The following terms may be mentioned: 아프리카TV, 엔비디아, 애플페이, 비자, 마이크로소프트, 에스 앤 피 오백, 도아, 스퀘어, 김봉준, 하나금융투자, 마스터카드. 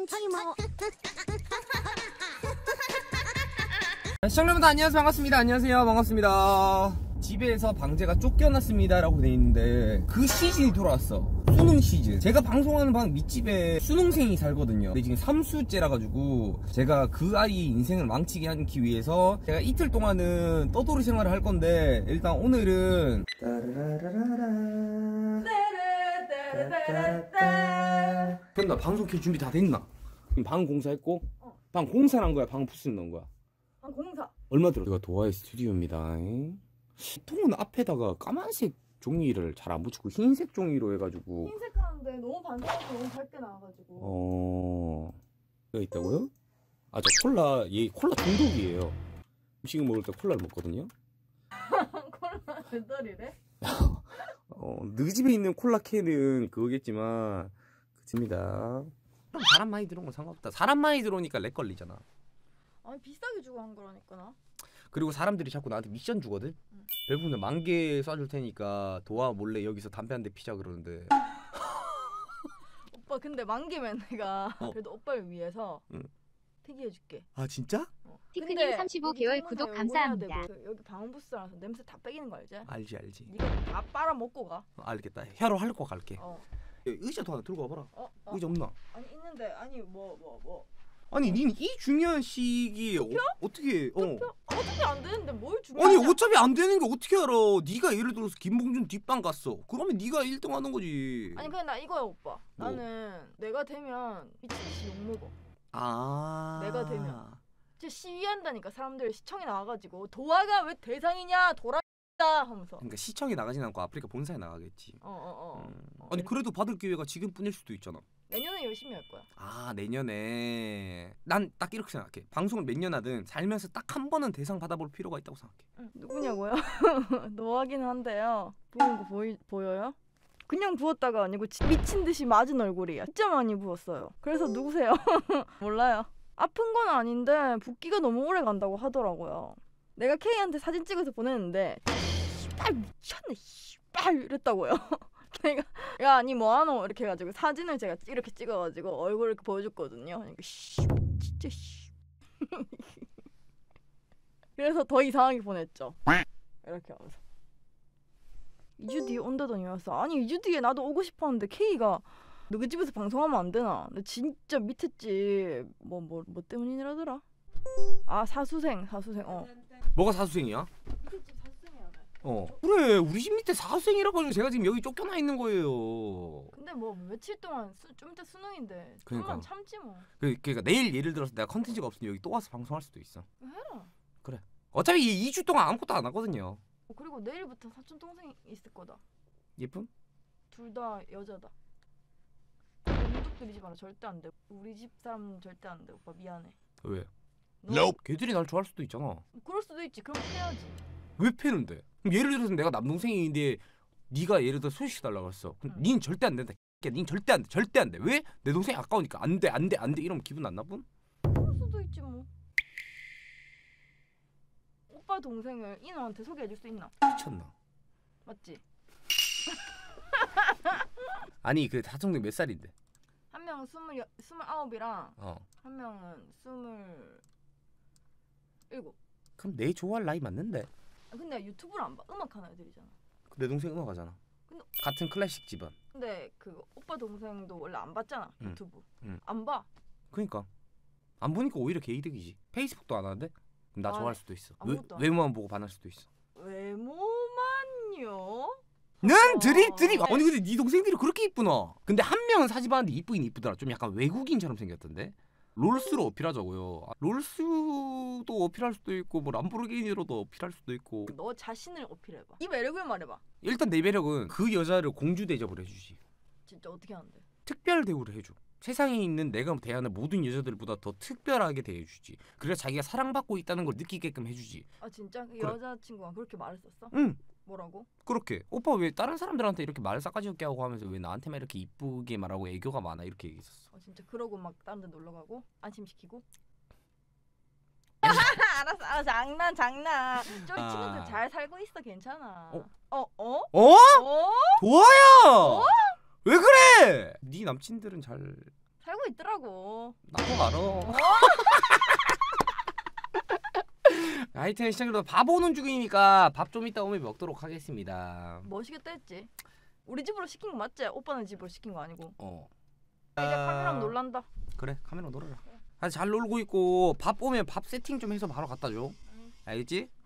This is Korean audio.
시청자 여러분 안녕하세요. 반갑습니다. 안녕하세요. 반갑습니다. 집에서 방제가 쫓겨났습니다 라고 되어있는데 그 시즌이 돌아왔어. 수능 시즌. 제가 방송하는 방 밑집에 수능생이 살거든요. 근데 지금 3수째라 가지고 제가 그 아이 인생을 망치게 하기 위해서 제가 이틀 동안은 떠돌이 생활을 할 건데, 일단 오늘은 됐나? 방송 킬 준비 다 됐나? 방 공사했고? 어. 방 공사를 한 거야? 방 부스는 넣은 거야? 방 공사. 얼마 들어? 제가 도아의 스튜디오입니다. 통은 앞에다가 까만색 종이를 잘 안 붙이고 흰색 종이로 해가지고. 흰색 하는데 너무 반짝이고 너무 밝게 나와가지고. 여기 있다고요? 아, 저 콜라, 얘 콜라 중독이에요. 음식을 먹을 때 콜라를 먹거든요. 콜라 배달이래? 너희 집에 있는 콜라 캔은 그거겠지만 그칩니다. 사람 많이 들어온 건 상관없다. 사람 많이 들어오니까 렉 걸리잖아. 아니 비싸게 주고 한 거라니까 나. 그리고 사람들이 자꾸 나한테 미션 주거든? 응. 배부르면 10,000개 쏴줄 테니까 도아 몰래 여기서 담배 한 대 피자 그러는데. 오빠 근데 10,000개면 내가 그래도 오빠를 위해서 특이해줄게. 아 진짜? 티크님 35개월 구독 감사합니다. 여기 방음부스라서 냄새 다 빼기는 거 알지? 알지. 네가 다 빨아먹고 가. 알겠다. 혀로 할거 갈게. 의자도 하나 들고 와봐라. 의자 없나? 아니 있는데. 아니 뭐. 아니 닌 이 중요한 시기에 어떻게 어차피 안 되는데 뭘 중요하냐. 아니 어차피 안 되는 게 어떻게 알아. 네가 예를 들어서 김봉준 뒷방 갔어. 그러면 네가 1등 하는 거지. 아니 근데 나 이거야 오빠. 뭐? 나는 내가 되면 미친듯이 욕먹어. 아 내가 되면 진짜 시위한다니까. 사람들 시청에 나와가지고 도아가 왜 대상이냐 도라 하면서. 그러니까 시청에 나가진 않고 아프리카 본사에 나가겠지. 아니 그래도 받을 기회가 지금뿐일 수도 있잖아. 내년에 열심히 할 거야. 아 내년에. 난 딱 이렇게 생각해. 방송을 몇 년 하든 살면서 딱 한 번은 대상 받아볼 필요가 있다고 생각해. 응. 누구냐고요? 노하긴 한데요. 부은 거 보여요? 그냥 부었다가 아니고 미친 듯이 맞은 얼굴이야. 진짜 많이 부었어요. 그래서 누구세요? 몰라요. 아픈 건 아닌데 붓기가 너무 오래 간다고 하더라고요. 내가 K한테 사진 찍어서 보냈는데 씨발 미쳤네 씨발 이랬다고요. 내가 야 아니 뭐하노 이렇게 해가지고 사진을 제가 이렇게 찍어가지고 얼굴을 이렇게 보여줬거든요. 그러니까 씨 진짜 씨 그래서 더 이상하게 보냈죠. 이렇게 하면서 2주 뒤에 온다더니 왔어. 아니 2주 뒤에 나도 오고 싶었는데 K가 너희 집에서 방송하면 안 되나? 근데 진짜 미쳤지. 뭐 때문이라더라. 아 사수생 뭐가 사수생이야? 밑에 집 사수생이야. 그래 우리 집 밑에 사수생이라고 해서 제가 지금 여기 쫓겨나 있는 거예요. 근데 뭐 며칠 동안 좀 이따 수능인데 그러니까 참지 뭐. 그러니까 내일 예를 들어서 내가 컨텐츠가 없으면 여기 또 와서 방송할 수도 있어. 해라. 그래 어차피 2주 동안 아무것도 안 하거든요. 그리고 내일부터 사촌 동생이 있을 거다. 예쁨? 둘 다 여자다. 문득 들이지 마라. 절대 안 돼. 우리 집 사람은 절대 안 돼. 오빠 미안해. 왜? Nope. 걔들이 날 좋아할 수도 있잖아. 그럴 수도 있지. 그럼 패야지. 왜 패는데? 그럼 예를 들어서 내가 남동생인데 네가 예를 들어 소식 달라고 했어. 그럼 닌 절대 안 된다. 닌 절대 안 돼. 절대 안 돼. 왜? 내 동생이 아까우니까 안 돼. 이러면 기분 안 나쁜? 그럴 수도 있지 뭐. 오빠 동생을 인호한테 소개해줄 수 있나? 미쳤나? 맞지? 아니 그 사촌동 몇 살인데? 한 명은 29이랑 한 명은 27. 그럼 내 좋아할 나이 맞는데? 근데 유튜브를 안 봐. 음악 하는 애들이잖아. 내 동생 음악 하잖아. 근데 같은 클래식 집안. 근데 그 오빠 동생도 원래 안 봤잖아. 유튜브 안 봐. 그러니까 안 보니까 오히려 개이득이지. 페이스북도 안 하는데? 그럼 나 좋아할 수도 있어. 외모만 보고 반할 수도 있어. 외모만요? 는 드립. 아니 근데 네 동생들이 그렇게 이쁘나? 근데 한 명은 사진봤는데 이쁘긴 이쁘더라. 좀 약간 외국인처럼 생겼던데. 롤스로 어필하자고요. 롤스도 어필할 수도 있고 뭐 람보르기니로도 어필할 수도 있고. 너 자신을 어필해봐. 이 매력을 말해봐. 일단 내 매력은 그 여자를 공주 대접을 해주지. 진짜 어떻게 하는데? 특별 대우를 해줘. 세상에 있는 내가 대하는 모든 여자들보다 더 특별하게 대해주지. 그래야 자기가 사랑받고 있다는 걸 느끼게끔 해주지. 아 진짜? 그래. 여자친구가 그렇게 말했었어? 응. 뭐라고? 그렇게. 오빠 왜 다른 사람들한테 이렇게 말을 싸가지 없게 하고 하면서 왜 나한테만 이렇게 이쁘게 말하고 애교가 많아 이렇게 얘기했었어. 진짜 그러고 막 다른 데 놀러가고 안심시키고. 알았어. 장난. 저기 친구들 잘 살고 있어. 괜찮아. 도아야! 왜 그래? 네 남친들은 잘 살고 있더라고. 나도 알아. 어? 하여튼 시청자들 밥 오는 중이니까 밥 좀 이따 오면 먹도록 하겠습니다. 뭐 시켰다 했지? 우리 집으로 시킨 거 맞지? 오빠는 집으로 시킨 거 아니고. 어. 이제 카메라랑 놀란다. 그래, 카메라 놀아라. 아주 잘 놀고 있고 밥 오면 밥 세팅 좀 해서 바로 갖다 줘. 알겠지?